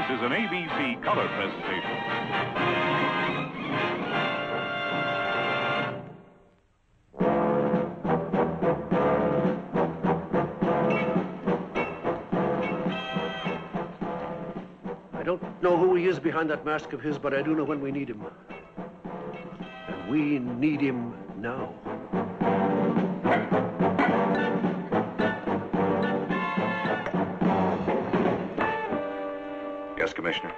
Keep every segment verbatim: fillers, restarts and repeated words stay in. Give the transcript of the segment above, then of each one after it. This is an A B C color presentation. I don't know who he is behind that mask of his, but I do know when we need him. And we need him now. Yes, Commissioner.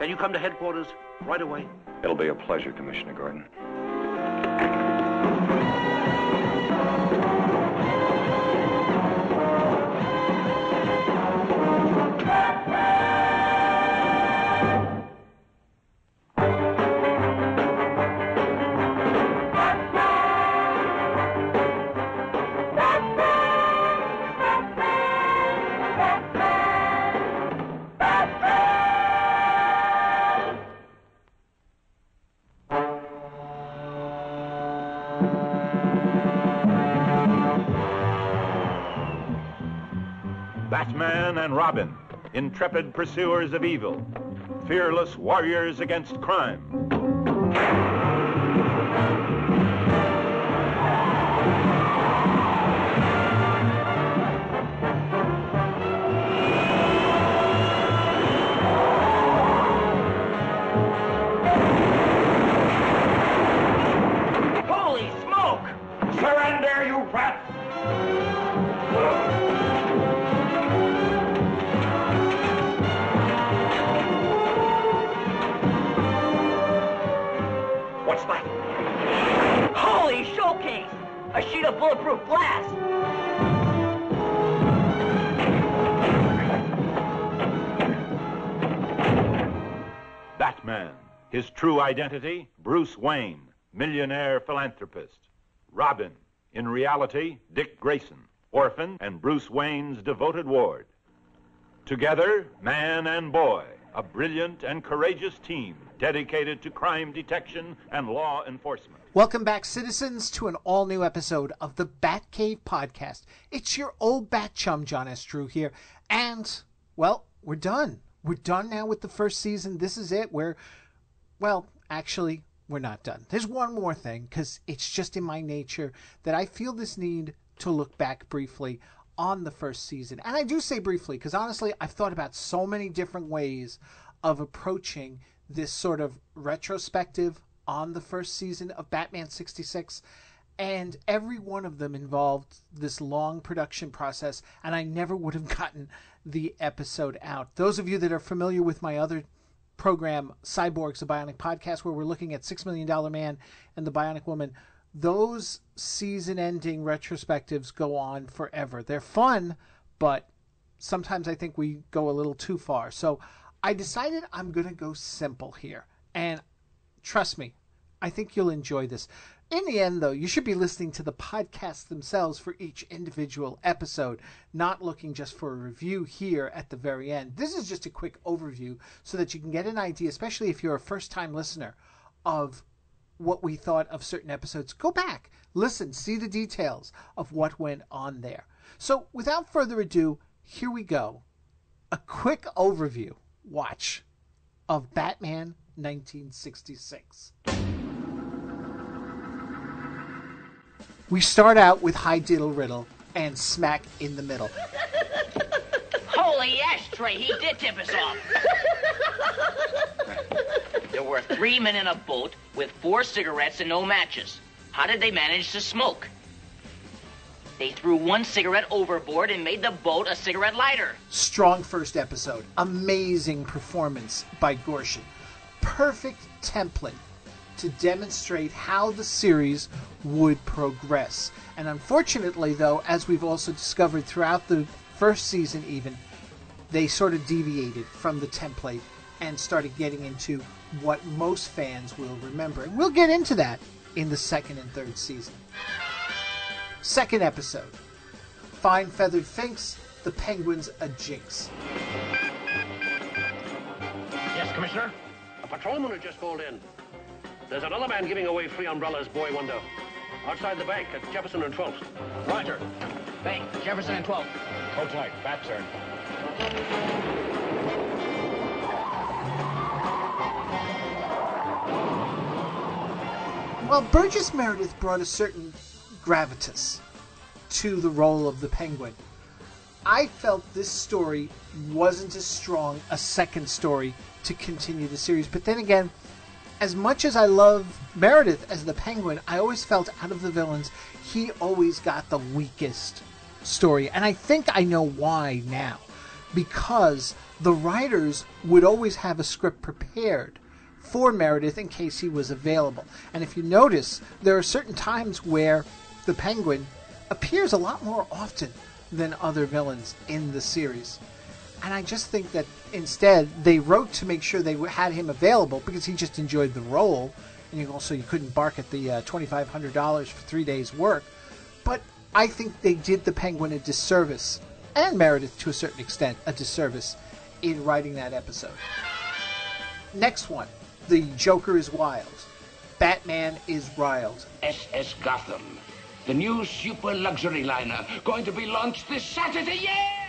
Can you come to headquarters right away? It'll be a pleasure, Commissioner Gordon. Batman and Robin, intrepid pursuers of evil, fearless warriors against crime. Holy smoke! Surrender, you rats! A sheet of bulletproof glass! Batman, his true identity, Bruce Wayne, millionaire philanthropist. Robin, in reality, Dick Grayson, orphan and Bruce Wayne's devoted ward. Together, man and boy, a brilliant and courageous team dedicated to crime detection and law enforcement. Welcome back, citizens, to an all-new episode of the Batcave Podcast. It's your old bat chum, John S. Drew, here. And, well, we're done. We're done now with the first season. This is it. We're, well, actually, we're not done. There's one more thing, because it's just in my nature that I feel this need to look back briefly on the first season. And I do say briefly, because honestly, I've thought about so many different ways of approaching this sort of retrospective on the first season of Batman sixty-six, and every one of them involved this long production process, and I never would have gotten the episode out. Those of you that are familiar with my other program, Cyborgs, a Bionic Podcast, where we're looking at Six Million Dollar Man and the Bionic Woman, those season-ending retrospectives go on forever. They're fun, but sometimes I think we go a little too far. So I decided I'm going to go simple here, and trust me, I think you'll enjoy this. In the end, though, you should be listening to the podcasts themselves for each individual episode, not looking just for a review here at the very end. This is just a quick overview so that you can get an idea, especially if you're a first-time listener, of what we thought of certain episodes. Go back, listen, see the details of what went on there. So without further ado, here we go. A quick overview, watch, of Batman nineteen sixty-six. We start out with Hi Diddle Riddle and smack in the middle. Holy ashtray, he did tip us off. There were three men in a boat with four cigarettes and no matches. How did they manage to smoke? They threw one cigarette overboard and made the boat a cigarette lighter. Strong first episode. Amazing performance by Gorshin. Perfect template to demonstrate how the series would progress. And unfortunately, though, as we've also discovered throughout the first season even, they sort of deviated from the template and started getting into what most fans will remember. And we'll get into that in the second and third season. Second episode, Fine Feathered Finks, the Penguin's a Jinx. Yes, Commissioner? A patrolman who just called in. There's another man giving away free umbrellas, boy window. Outside the bank at Jefferson and twelfth. Roger. Bank, Jefferson and twelfth. Coach Light, back, sir. Well, Burgess Meredith brought a certain gravitas to the role of the Penguin. I felt this story wasn't as strong a second story to continue the series. But then again, as much as I love Meredith as the Penguin, I always felt out of the villains, he always got the weakest story. And I think I know why now. Because the writers would always have a script prepared for Meredith in case he was available. And if you notice, there are certain times where the Penguin appears a lot more often than other villains in the series. And I just think that instead they wrote to make sure they had him available because he just enjoyed the role. And you also you couldn't bark at the uh, twenty-five hundred dollars for three days' work. But I think they did the Penguin a disservice, and Meredith to a certain extent a disservice, in writing that episode. Next one, The Joker is Wild. Batman is Riled. S S Gotham, the new super luxury liner, going to be launched this Saturday, yes!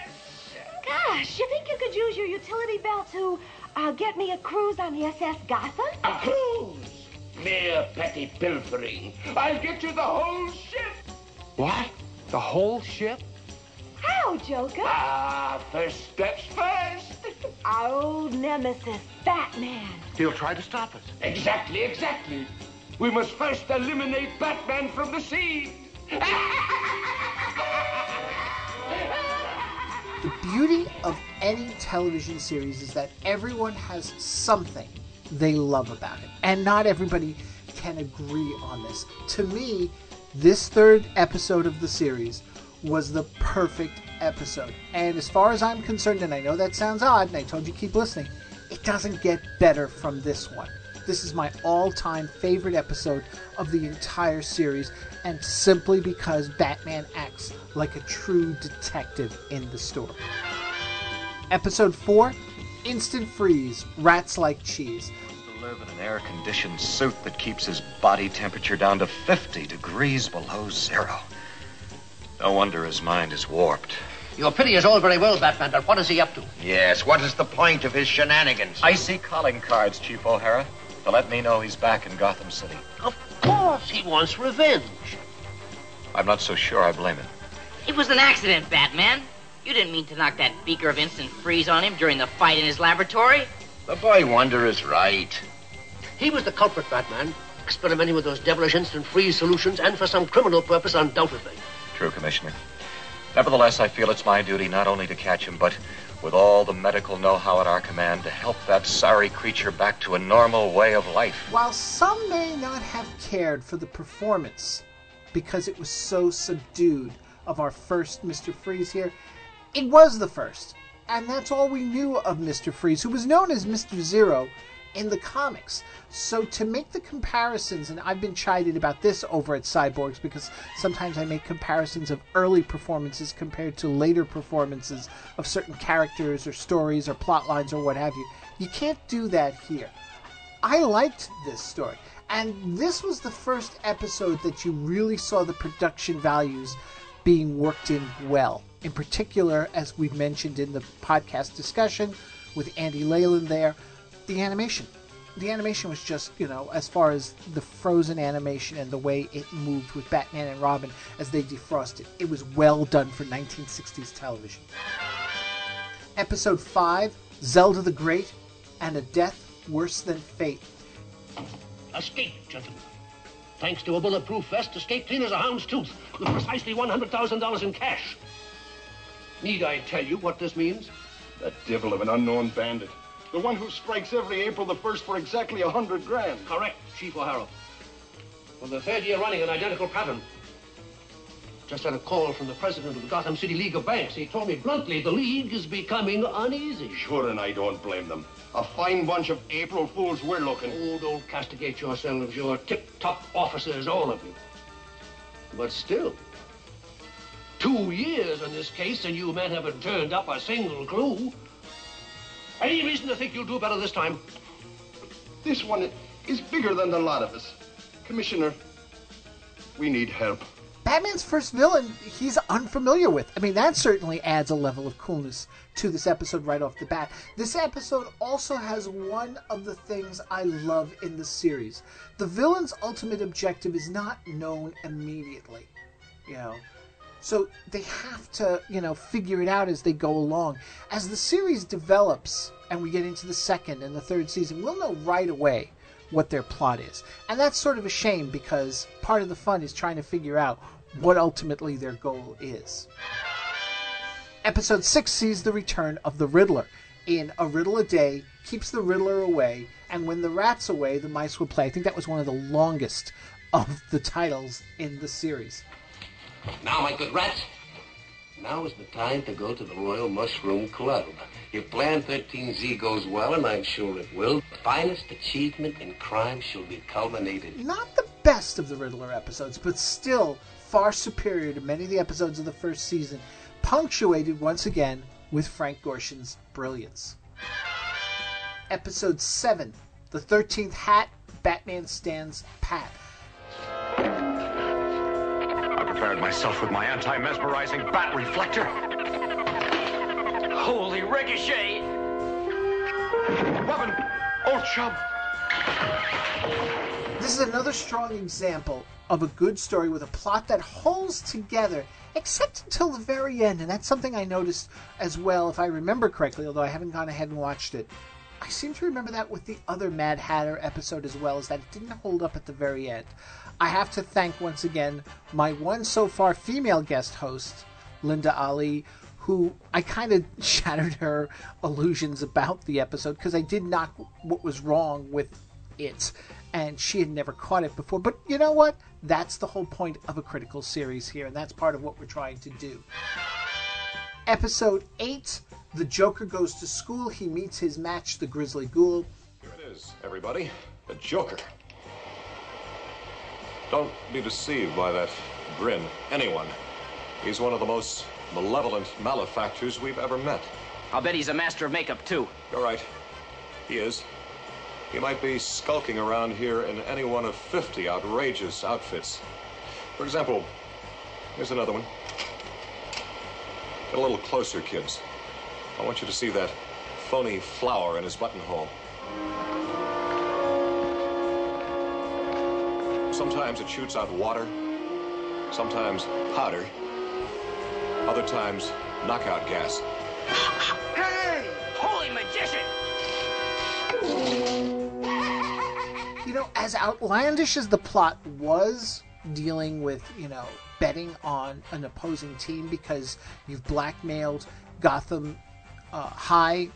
Gosh, you think you could use your utility belt to uh, get me a cruise on the S S Gotham? A cruise? Mere petty pilfering. I'll get you the whole ship. What? The whole ship? How, Joker? Ah, first steps first. Our old nemesis, Batman. He'll try to stop us. Exactly, exactly. We must first eliminate Batman from the scene. The beauty of any television series is that everyone has something they love about it. And not everybody can agree on this. To me, this third episode of the series was the perfect episode. And as far as I'm concerned, and I know that sounds odd, and I told you keep listening, it doesn't get better from this one. This is my all-time favorite episode of the entire series, and simply because Batman acts like a true detective in the story. Episode four, Instant Freeze, Rats Like Cheese. To live in an air-conditioned suit that keeps his body temperature down to fifty degrees below zero. No wonder his mind is warped. Your pity is all very well, Batman, but what is he up to? Yes, what is the point of his shenanigans? I see calling cards, Chief O'Hara. They'll let me know he's back in Gotham City. Of course, he wants revenge. I'm not so sure I blame him. It was an accident, Batman. You didn't mean to knock that beaker of instant freeze on him during the fight in his laboratory. The boy Wonder is right. He was the culprit, Batman, experimenting with those devilish instant freeze solutions, and for some criminal purpose, undoubtedly. True, Commissioner. Nevertheless, I feel it's my duty not only to catch him, but with all the medical know-how at our command, to help that sorry creature back to a normal way of life. While some may not have cared for the performance, because it was so subdued, of our first Mister Freeze here, it was the first. And that's all we knew of Mister Freeze, who was known as Mister Zero in the comics. So to make the comparisons, and I've been chided about this over at Cyborgs, because sometimes I make comparisons of early performances compared to later performances of certain characters or stories or plot lines or what have you. You can't do that here. I liked this story, and this was the first episode that you really saw the production values being worked in well. In particular, as we've mentioned in the podcast discussion with Andy Leyland there, the animation. The animation was just, you know, as far as the frozen animation and the way it moved with Batman and Robin as they defrosted, it was well done for nineteen sixties television. Episode five, Zelda the Great and a Death Worse Than Fate. Escape, gentlemen. Thanks to a bulletproof vest, escape clean as a hound's tooth, with precisely one hundred thousand dollars in cash. Need I tell you what this means? That devil of an unknown bandit. The one who strikes every April the first for exactly a hundred grand. Correct, Chief O'Hara. For the third year running, an identical pattern. Just had a call from the president of the Gotham City League of Banks. He told me bluntly the league is becoming uneasy. Sure, and I don't blame them. A fine bunch of April fools we're looking. Oh, don't castigate yourselves. You're tip-top officers, all of you. But still, two years in this case, and you men haven't turned up a single clue. Any reason to think you'll do better this time? This one is bigger than the lot of us. Commissioner, we need help. Batman's first villain he's unfamiliar with. I mean, that certainly adds a level of coolness to this episode right off the bat. This episode also has one of the things I love in the series. The villain's ultimate objective is not known immediately, you know. So they have to, you know, figure it out as they go along. As the series develops and we get into the second and the third season, we'll know right away what their plot is. And that's sort of a shame, because part of the fun is trying to figure out what ultimately their goal is. Episode six sees the return of the Riddler. In A Riddle a Day, keeps the Riddler away, and when the rat's away, the mice will play. I think that was one of the longest of the titles in the series. Now, my good rats, now is the time to go to the Royal Mushroom Club. If Plan thirteen Z goes well, and I'm sure it will, the finest achievement in crime shall be culminated. Not the best of the Riddler episodes, but still far superior to many of the episodes of the first season, punctuated once again with Frank Gorshin's brilliance. Episode seven, The thirteenth Hat, Batman Stands Pat. Prepared myself with my anti-mesmerizing bat reflector. Holy ricochet! Robin! Old chum! This is another strong example of a good story with a plot that holds together, except until the very end, and that's something I noticed as well, if I remember correctly, although I haven't gone ahead and watched it. I seem to remember that with the other Mad Hatter episode as well, is that it didn't hold up at the very end. I have to thank once again my one so far female guest host, Linda Ali, who I kind of shattered her illusions about the episode because I did knock what was wrong with it, and she had never caught it before. But you know what? That's the whole point of a critical series here, and that's part of what we're trying to do. Episode eight, The Joker Goes to School. He meets his match, the Grizzly Ghoul. Here it is, everybody. The Joker. Don't be deceived by that grin, anyone. He's one of the most malevolent malefactors we've ever met. I'll bet he's a master of makeup, too. You're right. He is. He might be skulking around here in any one of fifty outrageous outfits. For example, here's another one. Get a little closer, kids. I want you to see that phony flower in his buttonhole. Sometimes it shoots out water, sometimes powder, other times knockout gas. Hey! Holy magician! You know, as outlandish as the plot was, dealing with, you know, betting on an opposing team because you've blackmailed Gotham uh, High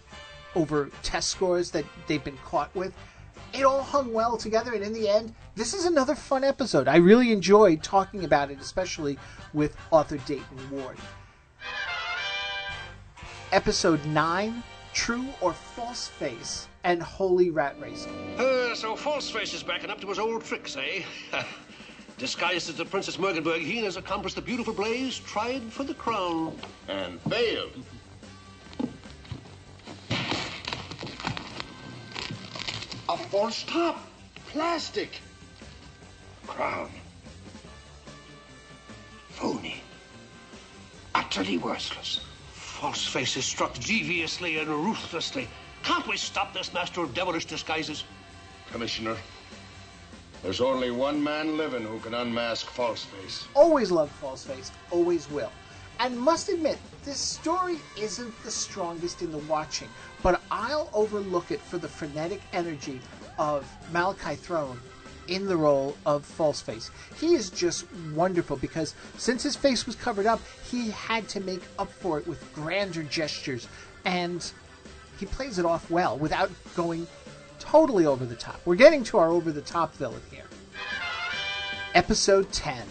over test scores that they've been caught with, it all hung well together, and in the end, this is another fun episode. I really enjoyed talking about it, especially with author Dayton Ward. Episode nine, True or False Face and Holy Rat Racing. Uh, so False Face is backing up to his old tricks, eh? Disguised as the Princess Mergenberg, he and his accomplice, the beautiful Blaze, tried for the crown. And failed. A false top, plastic, crown, phony, utterly worthless. False Face is struck deviously and ruthlessly. Can't we stop this master of devilish disguises? Commissioner, there's only one man living who can unmask False Face. Always loved False Face, always will. And must admit, this story isn't the strongest in the watching, but I'll overlook it for the frenetic energy of Malachi Throne in the role of False Face. He is just wonderful because since his face was covered up, he had to make up for it with grander gestures, and he plays it off well without going totally over the top. We're getting to our over-the-top villain here. Episode ten,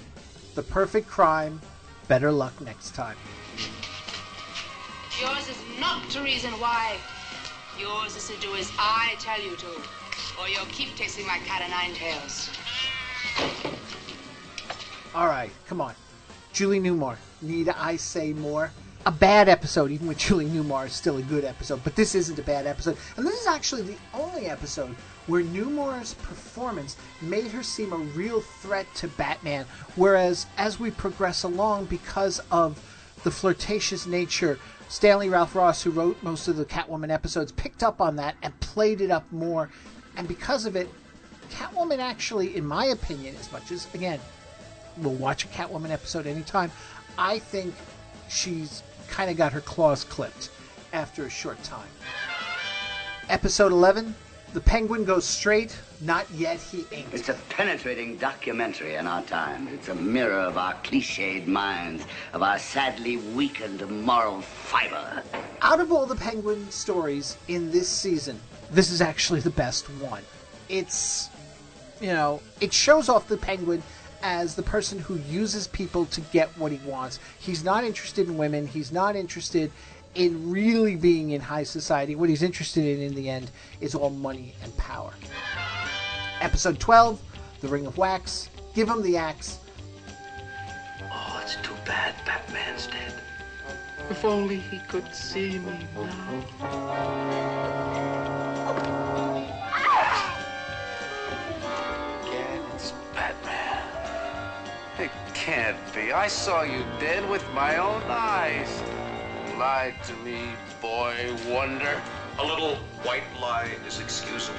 The Perfect Crime, Better Luck Next Time. Yours is not to reason why. Yours is to do as I tell you to, or you'll keep tasting my cat o' nine tails. All right, come on. Julie Newmar, need I say more? a bad episode, even with Julie Newmar, is still a good episode, but this isn't a bad episode. And this is actually the only episode where Newmar's performance made her seem a real threat to Batman, whereas as we progress along, because of the flirtatious nature, Stanley Ralph Ross, who wrote most of the Catwoman episodes, picked up on that and played it up more. And because of it, Catwoman actually, in my opinion, as much as, again, we'll watch a Catwoman episode anytime, I think she's kind of got her claws clipped after a short time. Episode eleven, The Penguin Goes Straight, Not Yet He Ain't. It's a penetrating documentary in our time. It's a mirror of our cliched minds, of our sadly weakened moral fiber. Out of all the Penguin stories in this season, this is actually the best one. It's, you know, it shows off the Penguin as the person who uses people to get what he wants. He's not interested in women. He's not interested in really being in high society. What he's interested in in the end is all money and power. Episode twelve, The Ring of Wax. Give him the axe. Oh, it's too bad Batman's dead. If only he could see me now. Again, it's Batman. It can't be. I saw you dead with my own eyes. Lied to me, boy wonder. A little white lie is excusable.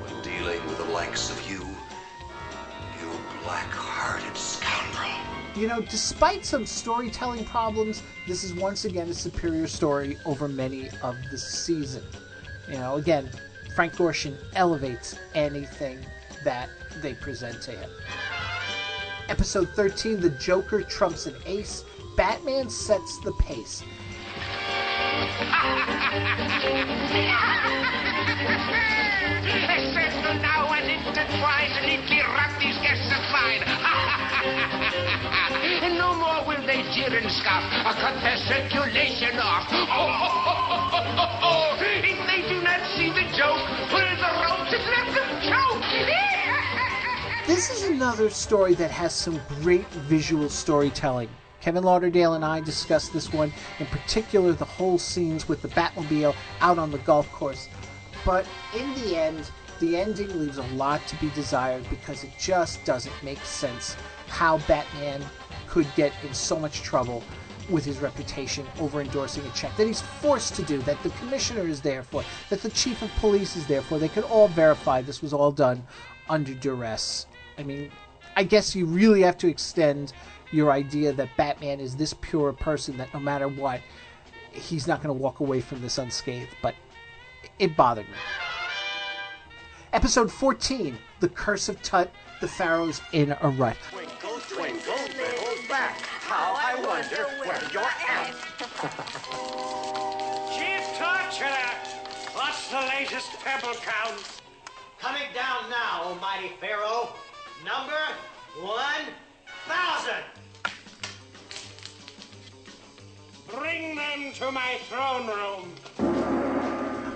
When dealing with the likes of you, you black-hearted scoundrel. You know, despite some storytelling problems, this is once again a superior story over many of the season. You know, again, Frank Gorshin elevates anything that they present to him. Episode thirteen, The Joker Trumps an Ace. Batman sets the pace. No more will they jeer and scoff or cut their circulation off. Oh, if they do not see the joke, put in the ropes and let them choke. This is another story that has some great visual storytelling. Kevin Lauderdale and I discussed this one, in particular the whole scenes with the Batmobile out on the golf course. But in the end, the ending leaves a lot to be desired because it just doesn't make sense how Batman could get in so much trouble with his reputation over endorsing a check that he's forced to do, that the commissioner is there for, that the chief of police is there for. They could all verify this was all done under duress. I mean, I guess you really have to extend your idea that Batman is this pure person that no matter what, he's not going to walk away from this unscathed, but it bothered me. Episode fourteen, The Curse of Tut, The Pharaoh's in a Rut. Twinkle, twinkle, little bat, how I wonder where you're at. Chief Torturer, what's the latest pebble count? Coming down now, almighty Pharaoh, number one... thousand! Bring them to my throne room.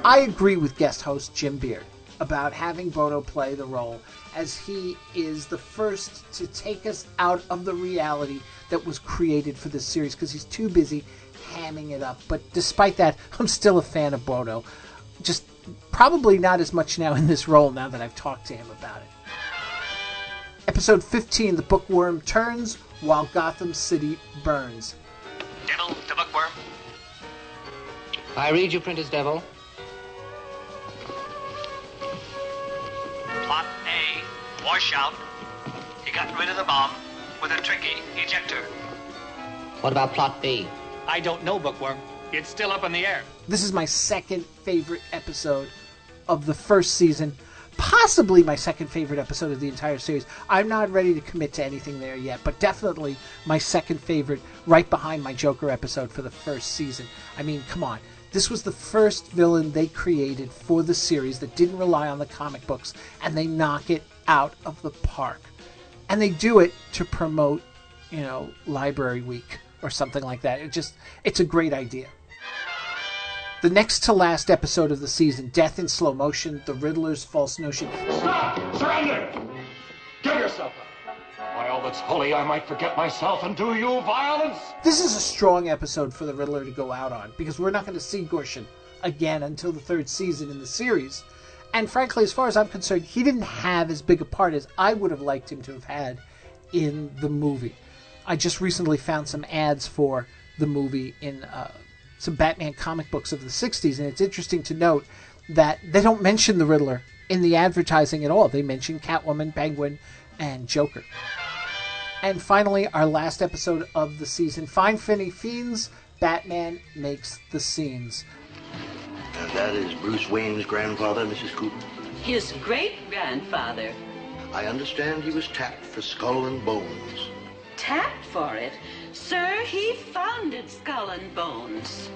I agree with guest host Jim Beard about having Bodo play the role, as he is the first to take us out of the reality that was created for this series, because he's too busy hamming it up. But despite that, I'm still a fan of Bodo. Just probably not as much now in this role, now that I've talked to him about it. Episode fifteen, The Bookworm Turns While Gotham City Burns. Devil to Bookworm. I read you, Printer's Devil. Plot A, washout. He got rid of the bomb with a tricky ejector. What about Plot B? I don't know, Bookworm. It's still up in the air. This is my second favorite episode of the first season. Possibly my second favorite episode of the entire series. I'm not ready to commit to anything there yet, but definitely my second favorite, right behind my Joker episode for the first season. I mean, come on. This was the first villain they created for the series that didn't rely on the comic books, and they knock it out of the park. And they do it to promote, you know, Library Week or something like that. It just, it's a great idea. The next to last episode of the season, Death in Slow Motion, The Riddler's False Notion. Stop! Surrender! Give yourself up! By all all that's holy, I might forget myself and do you violence. This is a strong episode for the Riddler to go out on, because we're not going to see Gorshin again until the third season in the series. And frankly, as far as I'm concerned, he didn't have as big a part as I would have liked him to have had in the movie. I just recently found some ads for the movie in uh, some Batman comic books of the sixties, and it's interesting to note that they don't mention the Riddler in the advertising at all. They mention Catwoman, Penguin, and Joker. And finally, our last episode of the season, Fine Finny Fiends, Batman Makes the Scenes. And that is Bruce Wayne's grandfather, Missus Cooper? His great-grandfather. I understand he was tapped for Skull and Bones. Tapped for it? Sir, he founded Skull and Bones.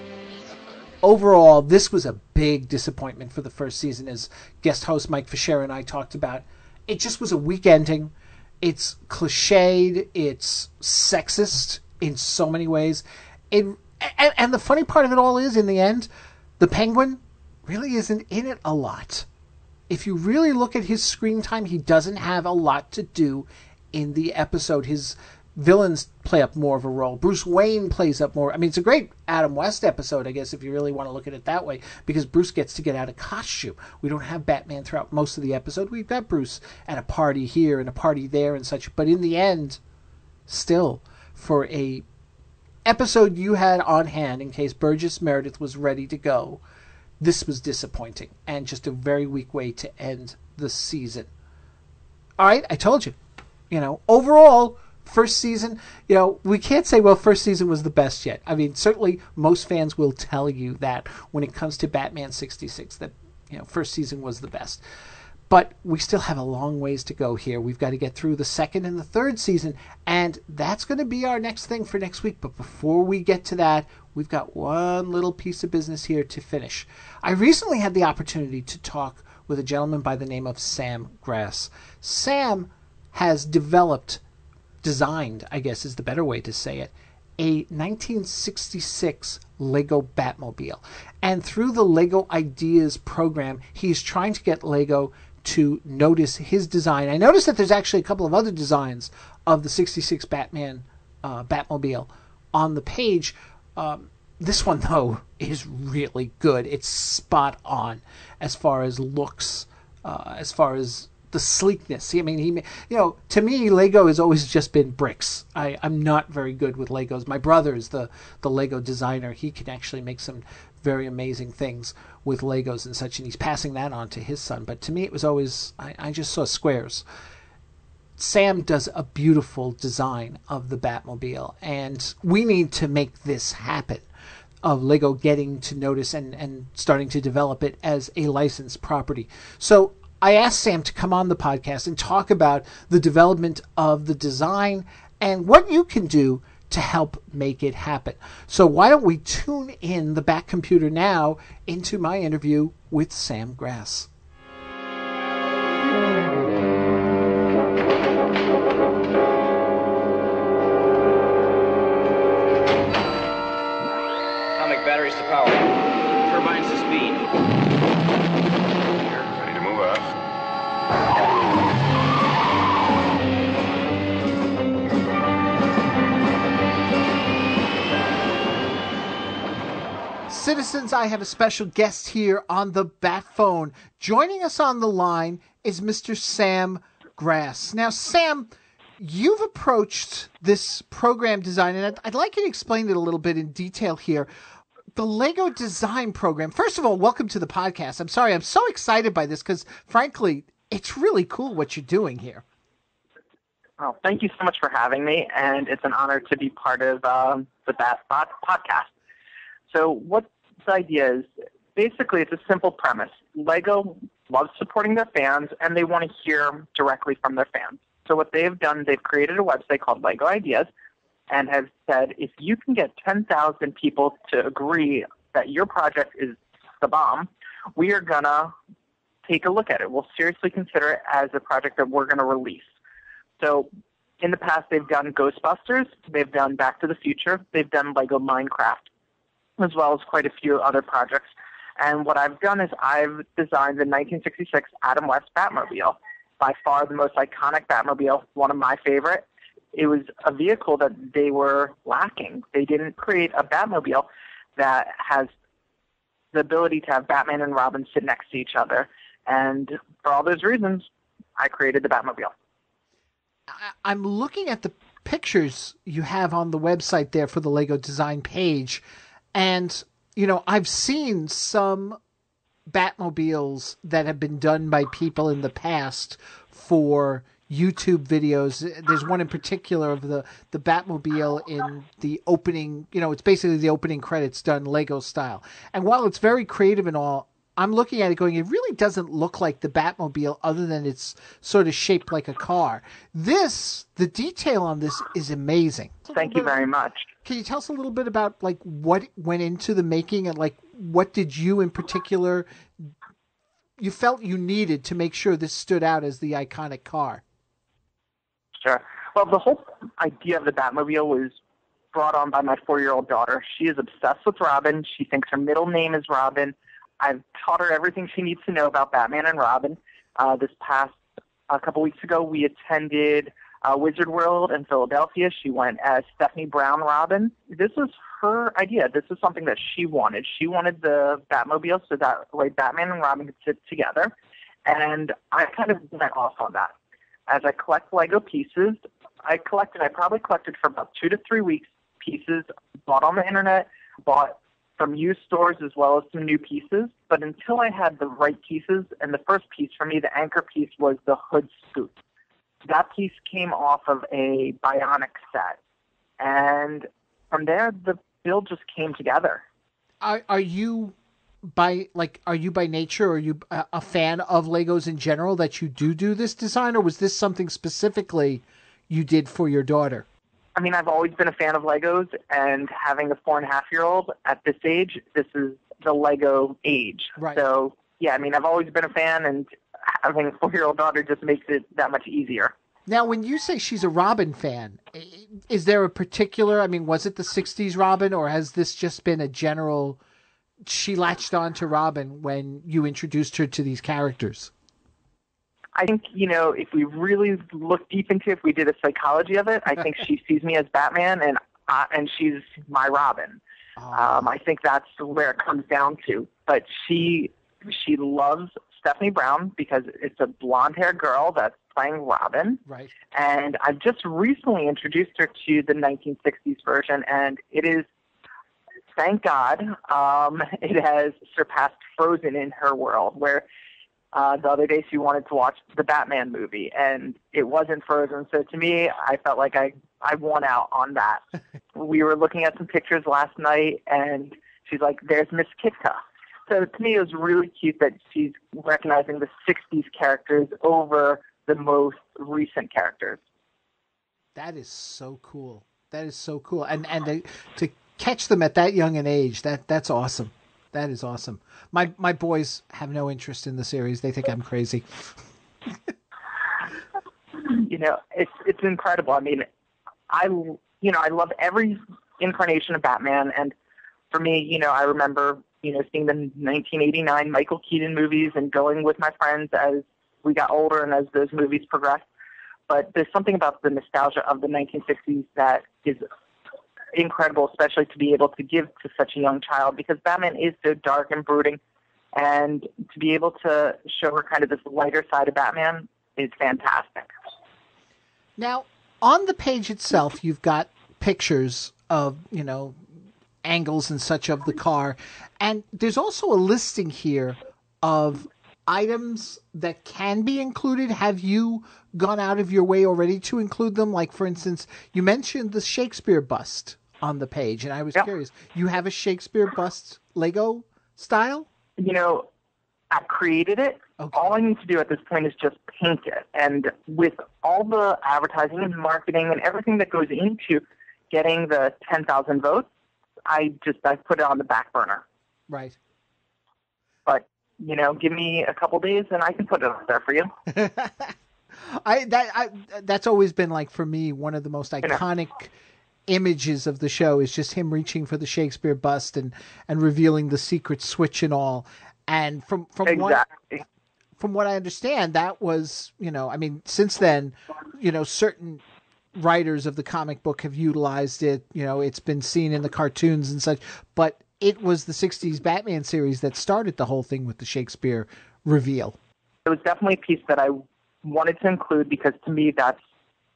Overall, this was a big disappointment for the first season, as guest host Mike Fischer and I talked about. It just was a weak ending. It's cliched. It's sexist in so many ways. It, and, and the funny part of it all is, in the end, the Penguin really isn't in it a lot. If you really look at his screen time, he doesn't have a lot to do in the episode. His villains play up more of a role. Bruce Wayne plays up more. I mean, it's a great Adam West episode, I guess, if you really want to look at it that way, because Bruce gets to get out of costume. We don't have Batman throughout most of the episode. We've got Bruce at a party here and a party there and such. But in the end, still, for a episode you had on hand in case Burgess Meredith was ready to go, this was disappointing and just a very weak way to end the season. All right, I told you. You know, overall, first season, you know, we can't say, well, first season was the best yet. I mean, certainly most fans will tell you that when it comes to Batman sixty-six, that, you know, first season was the best. But we still have a long ways to go here. We've got to get through the second and the third season, and that's going to be our next thing for next week. But before we get to that, we've got one little piece of business here to finish. I recently had the opportunity to talk with a gentleman by the name of Sam Gras. Sam has developed, designed, I guess is the better way to say it, a nineteen sixty-six Lego Batmobile. And through the Lego Ideas program, he's trying to get Lego to notice his design. I noticed that there's actually a couple of other designs of the sixty-six Batman uh, Batmobile on the page. Um, this one, though, is really good. It's spot on as far as looks, uh, as far as the sleekness. I mean, he, you know, to me, Lego has always just been bricks. I, I'm not very good with Legos. My brother is the, the Lego designer. He can actually make some very amazing things with Legos and such, and he's passing that on to his son. But to me, it was always, I, I just saw squares. Sam does a beautiful design of the Batmobile, and we need to make this happen, of Lego getting to notice and, and starting to develop it as a licensed property. So I asked Sam to come on the podcast and talk about the development of the design and what you can do to help make it happen. So why don't we tune in the Batcomputer now into my interview with Sam Gras. Atomic batteries to power. Turbines to speed. Here, ready to move up. Citizens, I have a special guest here on the Bat Phone. Joining us on the line is Mister Sam Gras. Now, Sam, you've approached this program design, and I'd, I'd like you to explain it a little bit in detail here. The Lego design program. First of all, welcome to the podcast. I'm sorry, I'm so excited by this because, frankly, it's really cool what you're doing here. Oh, thank you so much for having me, and it's an honor to be part of uh, the Bat Bot podcast. So what the idea is, basically it's a simple premise. Lego loves supporting their fans, and they want to hear directly from their fans. So what they've done, they've created a website called Lego Ideas and have said, if you can get ten thousand people to agree that your project is the bomb, we are going to take a look at it. We'll seriously consider it as a project that we're going to release. So in the past, they've done Ghostbusters, they've done Back to the Future, they've done Lego Minecraft, as well as quite a few other projects. And what I've done is I've designed the nineteen sixty-six Adam West Batmobile, by far the most iconic Batmobile, one of my favorite. it was a vehicle that they were lacking. They didn't create a Batmobile that has the ability to have Batman and Robin sit next to each other. And for all those reasons, I created the Batmobile. I'm looking at the pictures you have on the website there for the Lego design page. And, you know, I've seen some Batmobiles that have been done by people in the past for YouTube videos. There's one in particular of the, the Batmobile in the opening, you know, it's basically the opening credits done Lego style. And while it's very creative and all, I'm looking at it going, it really doesn't look like the Batmobile other than it's sort of shaped like a car. This, the detail on this is amazing. Thank you very much. Can you tell us a little bit about like what went into the making and like what did you in particular, you felt you needed to make sure this stood out as the iconic car? Sure. Well, the whole idea of the Batmobile was brought on by my four-year-old daughter. She is obsessed with Robin. She thinks her middle name is Robin. I've taught her everything she needs to know about Batman and Robin. Uh, this past a couple weeks ago, we attended uh, Wizard World in Philadelphia. She went as Stephanie Brown Robin. This was her idea. This is something that she wanted. She wanted the Batmobile so that way Batman and Robin could sit together. And I kind of went off on that. As I collect Lego pieces, I collected, I probably collected for about two to three weeks pieces, bought on the internet, bought from used stores as well as some new pieces. But until I had the right pieces, and the first piece for me, the anchor piece, was the hood scoop. That piece came off of a Bionic set. And from there, the build just came together. Are, are you by like are you by nature, are you a fan of Legos in general that you do do this design, or was this something specifically you did for your daughter? I mean, I've always been a fan of Legos, and having a four and a half year old at this age, this is the Lego age. Right. So, yeah, I mean, I've always been a fan, and having a four year old daughter just makes it that much easier. Now, when you say she's a Robin fan, is there a particular, I mean, was it the sixties Robin, or has this just been a general, she latched on to Robin when you introduced her to these characters? I think, you know, if we really look deep into it, if we did a psychology of it, I think she sees me as Batman and uh, and she's my Robin. Oh. Um, I think that's where it comes down to. But she she loves Stephanie Brown because it's a blonde-haired girl that's playing Robin. Right. And I've just recently introduced her to the nineteen sixties version, and it is, thank God, um, it has surpassed Frozen in her world, where Uh, the other day she wanted to watch the Batman movie, and it wasn't Frozen. So to me, I felt like I, I won out on that. We were looking at some pictures last night, and she's like, there's Miss Kitka. So to me, it was really cute that she's recognizing the sixties characters over the most recent characters. That is so cool. That is so cool. And, and they, to catch them at that young an age, that that's awesome. That is awesome. My my boys have no interest in the series. They think I'm crazy. You know, it's it's incredible. I mean, I you know I love every incarnation of Batman, and for me, you know, I remember you know seeing the nineteen eighty-nine Michael Keaton movies and going with my friends as we got older and as those movies progressed. But there's something about the nostalgia of the nineteen sixties that is incredible, especially to be able to give to such a young child, because Batman is so dark and brooding, and to be able to show her kind of this lighter side of Batman is fantastic. Now, on the page itself, you've got pictures of, you know, angles and such of the car, and there's also a listing here of items that can be included. Have you gone out of your way already to include them? Like, for instance, you mentioned the Shakespeare bust on the page, and I was yep. curious. You have a Shakespeare bust Lego style? You know, I created it. Okay. All I need to do at this point is just paint it. And with all the advertising and marketing and everything that goes into getting the ten thousand votes, I just I put it on the back burner. Right. But you know, give me a couple days and I can put it up there for you. I that I that's always been, like, for me, one of the most iconic images of the show is just him reaching for the Shakespeare bust and, and revealing the secret switch and all. And from from exactly. what from what I understand, that was, you know, I mean, since then, you know, certain writers of the comic book have utilized it. You know, it's been seen in the cartoons and such, but it was the sixties Batman series that started the whole thing with the Shakespeare reveal. It was definitely a piece that I wanted to include because to me that's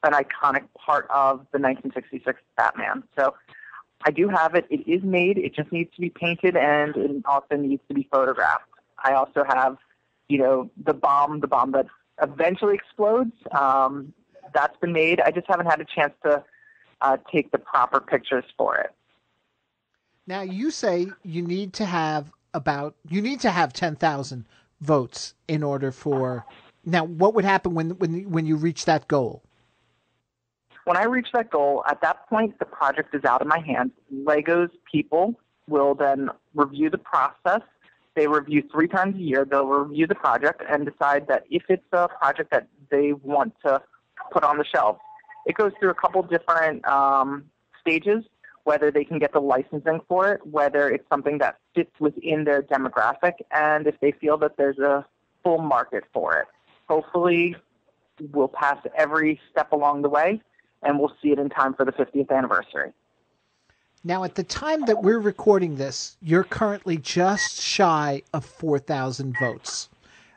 an iconic part of the nineteen sixty-six Batman. So I do have it. It is made. It just needs to be painted, and it also needs to be photographed. I also have, you know, the bomb, the bomb that eventually explodes. Um, that's been made. I just haven't had a chance to uh, take the proper pictures for it. Now, you say you need to have about, you need to have ten thousand votes in order for, now what would happen when, when, when you reach that goal? When I reach that goal, at that point, the project is out of my hands. Lego's people will then review the process. They review three times a year. They'll review the project and decide that if it's a project that they want to put on the shelf. It goes through a couple different um, stages, whether they can get the licensing for it, whether it's something that fits within their demographic, and if they feel that there's a full market for it. Hopefully, we'll pass every step along the way, and we'll see it in time for the fiftieth anniversary. Now, at the time that we're recording this, you're currently just shy of four thousand votes.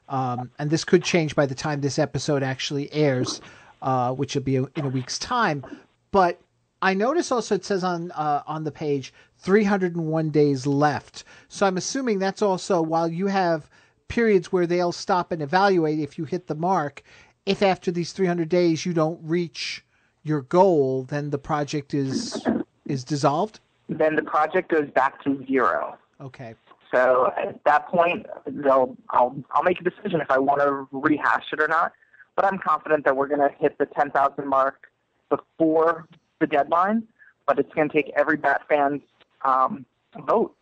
Um, and this could change by the time this episode actually airs, uh, which will be a, in a week's time. But I notice also it says on uh, on the page three hundred one days left. So I'm assuming that's also while you have periods where they'll stop and evaluate if you hit the mark. If after these three hundred days you don't reach your goal, then the project is is dissolved? Then the project goes back to zero. Okay. So at that point, they'll, I'll, I'll make a decision if I want to rehash it or not. But I'm confident that we're going to hit the ten thousand mark before the deadline. But it's going to take every Bat fan's um, vote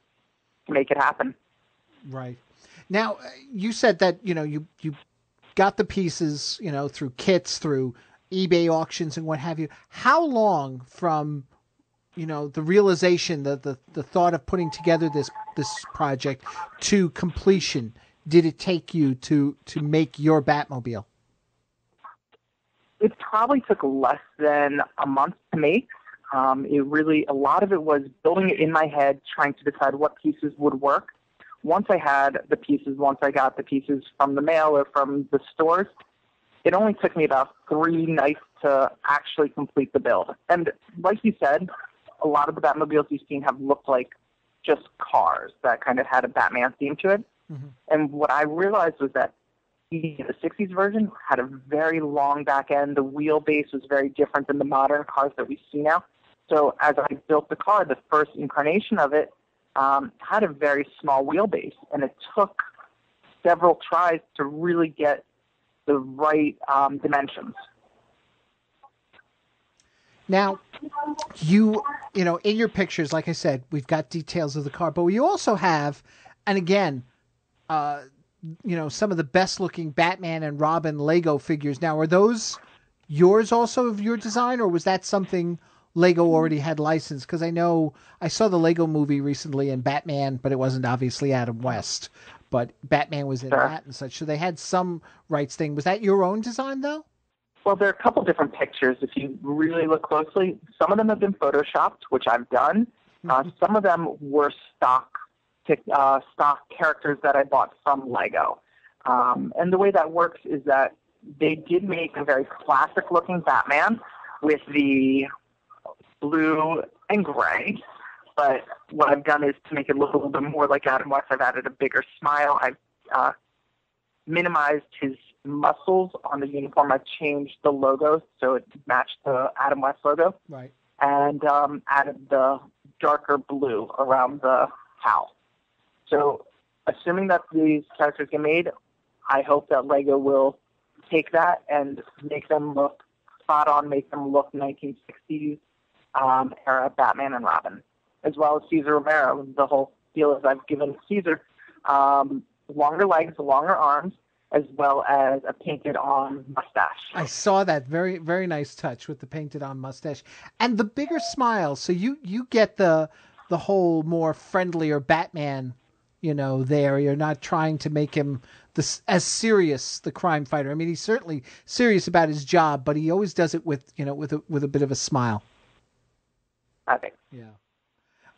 to make it happen. Right. Now, you said that, you know, you, you got the pieces, you know, through kits, through eBay auctions and what have you. How long from, you know, the realization, the, the, the thought of putting together this this project to completion did it take you to, to make your Batmobile? It probably took less than a month to make. Um, it really, a lot of it was building it in my head, trying to decide what pieces would work. Once I had the pieces, once I got the pieces from the mail or from the stores, it only took me about three nights to actually complete the build. And like you said, a lot of the Batmobiles you've seen have looked like just cars that kind of had a Batman theme to it. Mm-hmm. And what I realized was that the sixties version had a very long back end. The wheelbase was very different than the modern cars that we see now. So as I built the car, the first incarnation of it um, had a very small wheelbase. And it took several tries to really get the right um, dimensions. Now, you, you know, in your pictures, like I said, we've got details of the car, but we also have, and again, uh, you know, some of the best looking Batman and Robin Lego figures. Now, are those yours also of your design, or was that something Lego already had licensed? Because I know I saw the Lego movie recently and Batman, but it wasn't obviously Adam West, but Batman was in sure. that and such. So they had some rights thing. Was that your own design, though? Well, there are a couple different pictures. If you really look closely, some of them have been photoshopped, which I've done. Mm-hmm. Uh, some of them were stock uh, stock characters that I bought from Lego. Um, and the way that works is that they did make a very classic-looking Batman with the blue and gray. But what I've done is to make it look a little bit more like Adam West. I've added a bigger smile. I've uh, minimized his muscles on the uniform. I've changed the logo so it matched the Adam West logo. Right. And um, added the darker blue around the cowl. So assuming that these characters get made, I hope that Lego will take that and make them look spot on, make them look nineteen sixties um, era Batman and Robin, as well as Cesar Romero. The whole deal is I've given Cesar um, longer legs, longer arms, as well as a painted-on mustache. I saw that. Very, very nice touch with the painted-on mustache. And the bigger smile. So you, you get the the whole more friendlier Batman you know, there. You're not trying to make him the, as serious the crime fighter. I mean, he's certainly serious about his job, but he always does it with, you know, with a, with a bit of a smile. Okay. Yeah.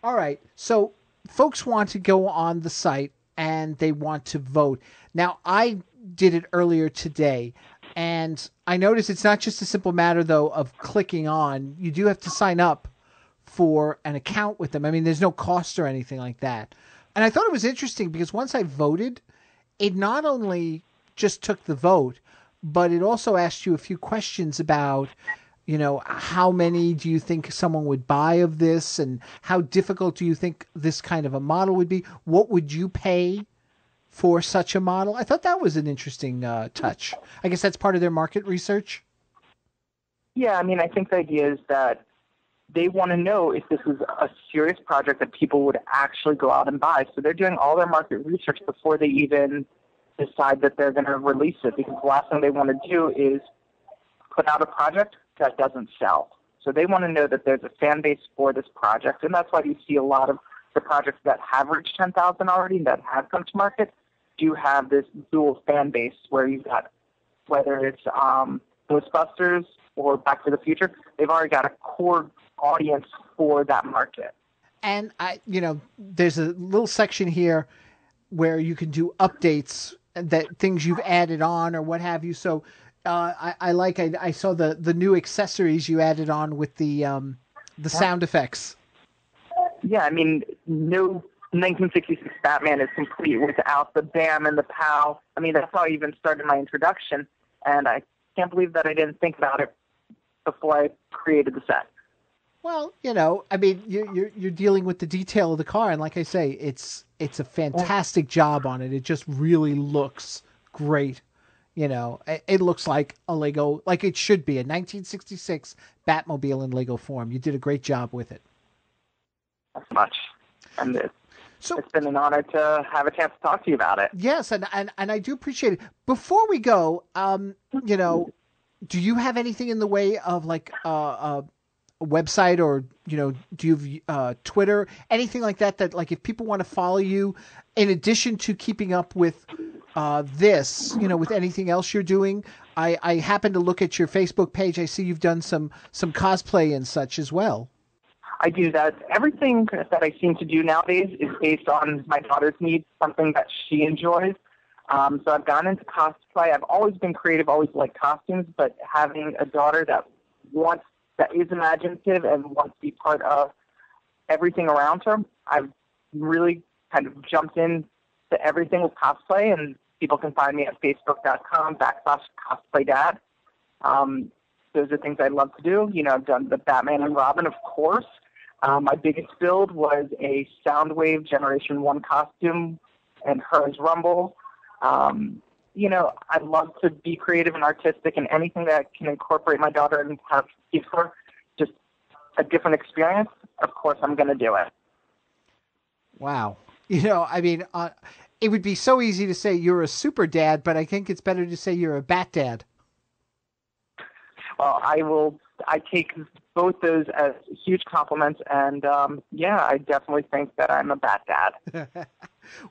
All right. So folks want to go on the site and they want to vote. Now, I did it earlier today, and I noticed it's not just a simple matter, though, of clicking on. You do have to sign up for an account with them. I mean, there's no cost or anything like that. And I thought it was interesting because once I voted, it not only just took the vote, but it also asked you a few questions about, you know, how many do you think someone would buy of this, and how difficult do you think this kind of a model would be? What would you pay for such a model? I thought that was an interesting uh, touch. I guess that's part of their market research. Yeah, I mean, I think the idea is that they want to know if this is a serious project that people would actually go out and buy. So they're doing all their market research before they even decide that they're going to release it, because the last thing they want to do is put out a project that doesn't sell. So they want to know that there's a fan base for this project, and that's why you see a lot of the projects that have reached ten thousand already and that have come to market do have this dual fan base where you've got, whether it's um, Ghostbusters or Back to the Future, they've already got a core audience for that market. And I, you know, there's a little section here where you can do updates, that things you've added on or what have you. So uh, I, I like, I, I saw the, the new accessories you added on with the um, the sound effects. Yeah, I mean, no nineteen sixty-six Batman is complete without the bam and the pow. I mean, that's how I even started my introduction, and I can't believe that I didn't think about it before I created the set. Well, you know, I mean, you're you're dealing with the detail of the car, and like I say, it's it's a fantastic job on it. It just really looks great. You know, it looks like a Lego, like it should be, a nineteen sixty-six Batmobile in Lego form. You did a great job with it. That's much, and it's, so, it's been an honor to have a chance to talk to you about it. Yes, and and and I do appreciate it. Before we go, um, you know, do you have anything in the way of like a uh, uh, website, or, you know, do you have uh, Twitter, anything like that, that like if people want to follow you in addition to keeping up with uh, this, you know, with anything else you're doing? I, I happen to look at your Facebook page. I see you've done some some cosplay and such as well. I do that. Everything that I seem to do nowadays is based on my daughter's needs, something that she enjoys. Um, so I've gone into cosplay. I've always been creative, always liked costumes, but having a daughter that wants that is imaginative and wants to be part of everything around her, I've really kind of jumped into everything with cosplay, and people can find me at facebook.com backslash cosplay dad. Um, those are things I love to do. You know, I've done the Batman and Robin, of course. Um, my biggest build was a Soundwave Generation one costume and hers Rumble. Um, you know, I love to be creative and artistic, and anything that can incorporate my daughter and have give her just a different experience, of course I'm going to do it. Wow. You know, I mean, uh, it would be so easy to say you're a super dad, but I think it's better to say you're a bat dad. Well, I will, I take both those as huge compliments, and um, yeah, I definitely think that I'm a bat dad.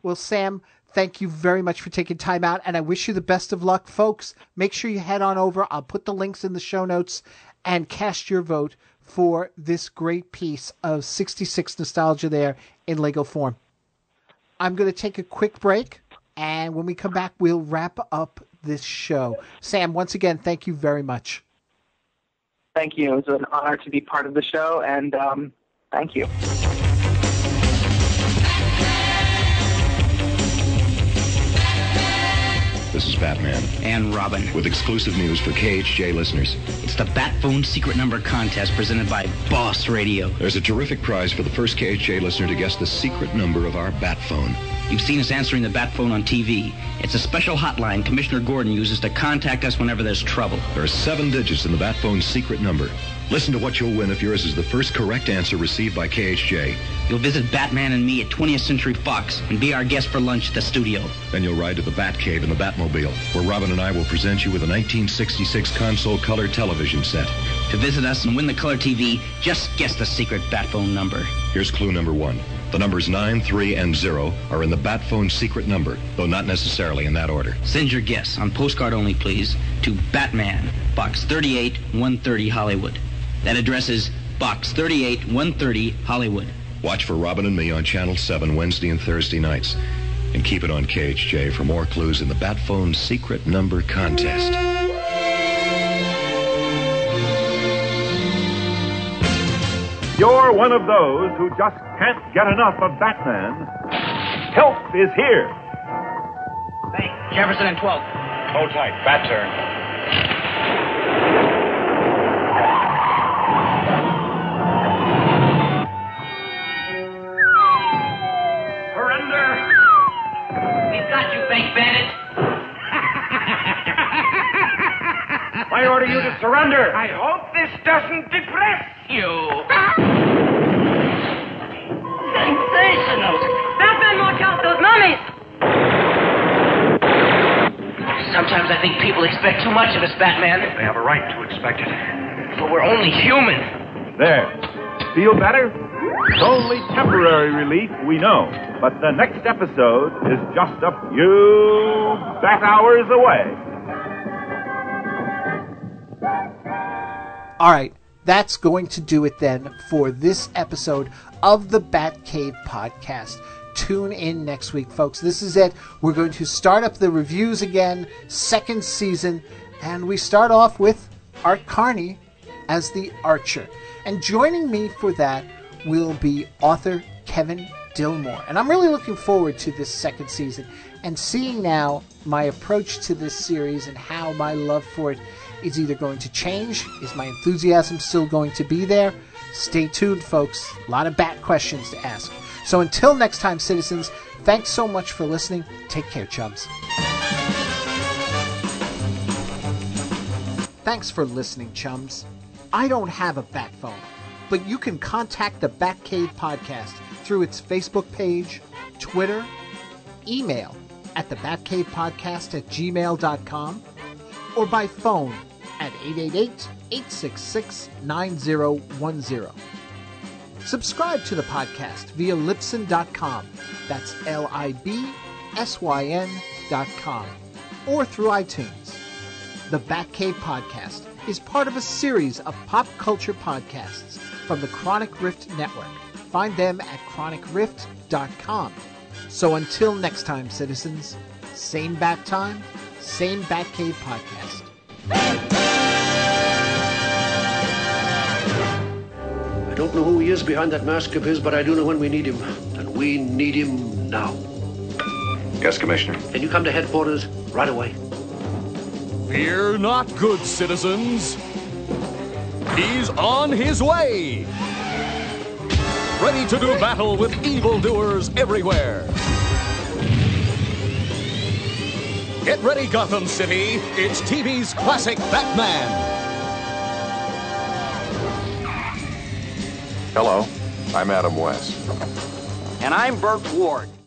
Well, Sam, thank you very much for taking time out, and I wish you the best of luck. Folks, make sure you head on over. I'll put the links in the show notes and cast your vote for this great piece of sixty-six nostalgia there in Lego form. I'm going to take a quick break, and when we come back, we'll wrap up this show. Sam, once again, thank you very much. Thank you. It was an honor to be part of the show, and um, thank you. This is Batman and Robin with exclusive news for K H J listeners. It's the Batphone Secret Number Contest presented by Boss Radio. There's a terrific prize for the first K H J listener to guess the secret number of our Batphone. You've seen us answering the Batphone on T V. It's a special hotline Commissioner Gordon uses to contact us whenever there's trouble. There are seven digits in the Batphone's secret number. Listen to what you'll win if yours is the first correct answer received by K H J. You'll visit Batman and me at twentieth Century Fox and be our guest for lunch at the studio. Then you'll ride to the Batcave in the Batmobile, where Robin and I will present you with a nineteen sixty-six console color television set. To visit us and win the color T V, just guess the secret bat phone number. Here's clue number one. The numbers nine, three, and zero are in the bat phone secret number, though not necessarily in that order. Send your guess, on postcard only please, to Batman, Box thirty-eight, one thirty, Hollywood. That address is Box thirty-eight, one thirty, Hollywood. Watch for Robin and Me on Channel seven Wednesday and Thursday nights. And keep it on K H J for more clues in the bat phone secret number contest. You're one of those who just can't get enough of Batman. Help is here. Hey, Jefferson and twelfth. Hold tight. Bat turn. Surrender. We've got you, fake bandit. I order you to surrender. I hope this doesn't depress you. Sensational! Batman, watch out, those mummies! Sometimes I think people expect too much of us, Batman. They have a right to expect it. But we're only human. There. Feel better? It's only temporary relief, we know. But the next episode is just a few bat hours away. All right. That's going to do it then for this episode of the Batcave Podcast. Tune in next week, folks. This is it. We're going to start up the reviews again, second season, and we start off with Art Carney as the Archer. And joining me for that will be author Kevin Dillmore. And I'm really looking forward to this second season and seeing now my approach to this series and how my love for it is either going to change. Is my enthusiasm still going to be there? Stay tuned, folks. A lot of bat questions to ask. So until next time, citizens, thanks so much for listening. Take care, chums. Thanks for listening, chums. I don't have a bat phone, but you can contact the Batcave Podcast through its Facebook page, Twitter, email at the batcave podcast at gmail dot com, or by phone at eight eight eight, eight six six, nine zero one zero. Subscribe to the podcast via libsyn dot com. That's L I B S Y N dot com. Or through iTunes. The Batcave Podcast is part of a series of pop culture podcasts from the Chronic Rift Network. Find them at Chronic Rift dot com. So until next time, citizens, same bat time, same Batcave Podcast. I don't know who he is behind that mask of his, but I do know when we need him. And we need him now. Yes, Commissioner. Can you come to headquarters right away? Fear not, good citizens. He's on his way. Ready to do battle with evildoers everywhere. Get ready, Gotham City. It's T V's classic Batman. Hello, I'm Adam West. And I'm Bert Ward.